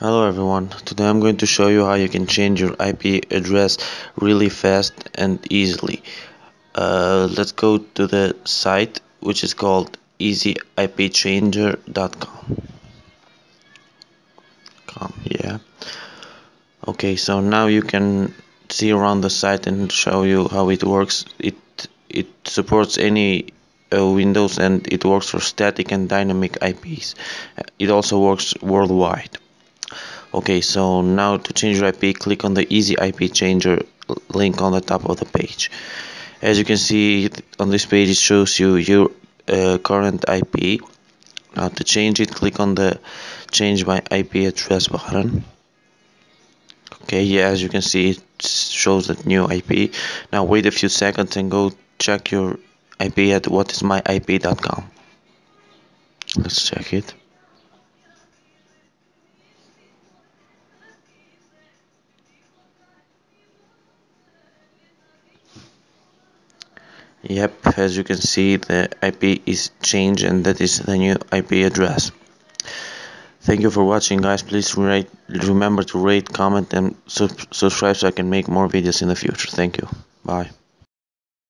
Hello everyone, today I'm going to show you how you can change your IP address really fast and easily. Let's go to the site, which is called easyipchanger.com. Okay, so now you can see around the site and show you how it works. It supports any Windows and it works for static and dynamic IPs. It also works worldwide. Okay, so now to change your IP, click on the Easy IP Changer link on the top of the page. As you can see on this page, it shows you your current IP. Now to change it, click on the Change My IP Address button. Okay, yeah, as you can see, it shows that new IP. Now wait a few seconds and go check your IP at whatismyip.com. Let's check it. Yep, as you can see, the IP is changed and that is the new IP address. Thank you for watching, guys. Please remember to rate, comment and subscribe so I can make more videos in the future. Thank you. Bye.